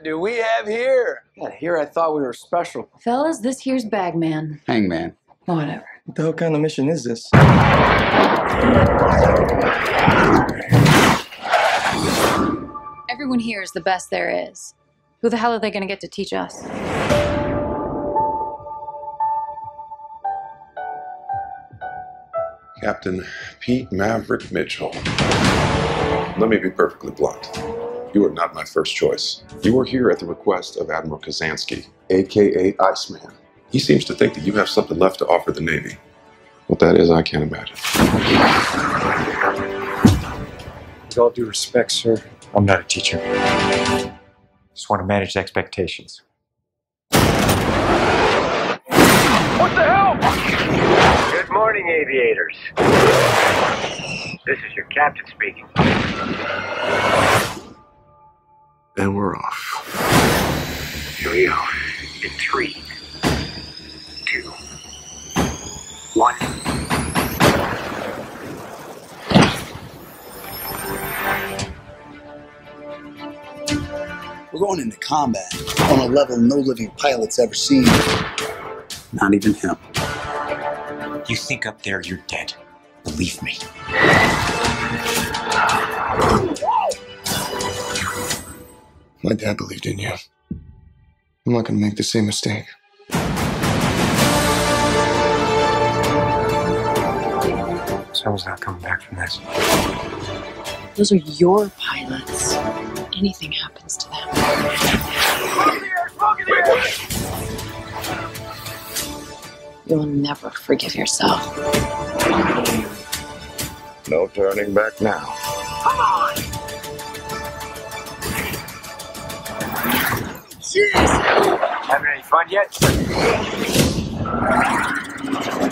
What do we have here? God, here I thought we were special. Fellas, this here's Bagman. Hangman. Oh, whatever. What the hell kind of mission is this? Everyone here is the best there is. Who the hell are they going to get to teach us? Captain Pete Maverick Mitchell. Let me be perfectly blunt. You are not my first choice. You are here at the request of Admiral Kazanski, a.k.a. Iceman. He seems to think that you have something left to offer the Navy. What that is, I can't imagine. With all due respect, sir, I'm not a teacher. Just want to manage expectations. What the hell? Good morning, aviators. This is your captain speaking. And we're off. Here we go. In 3, 2, 1. We're going into combat on a level no living pilot's ever seen. Not even him. You think up there you're dead. Believe me. My dad believed in you. I'm not gonna make the same mistake. Someone's not coming back from this. Those are your pilots. Anything happens to them. Smoke in the air! You'll never forgive yourself. No turning back now. Come on! Jeez. Having any fun yet?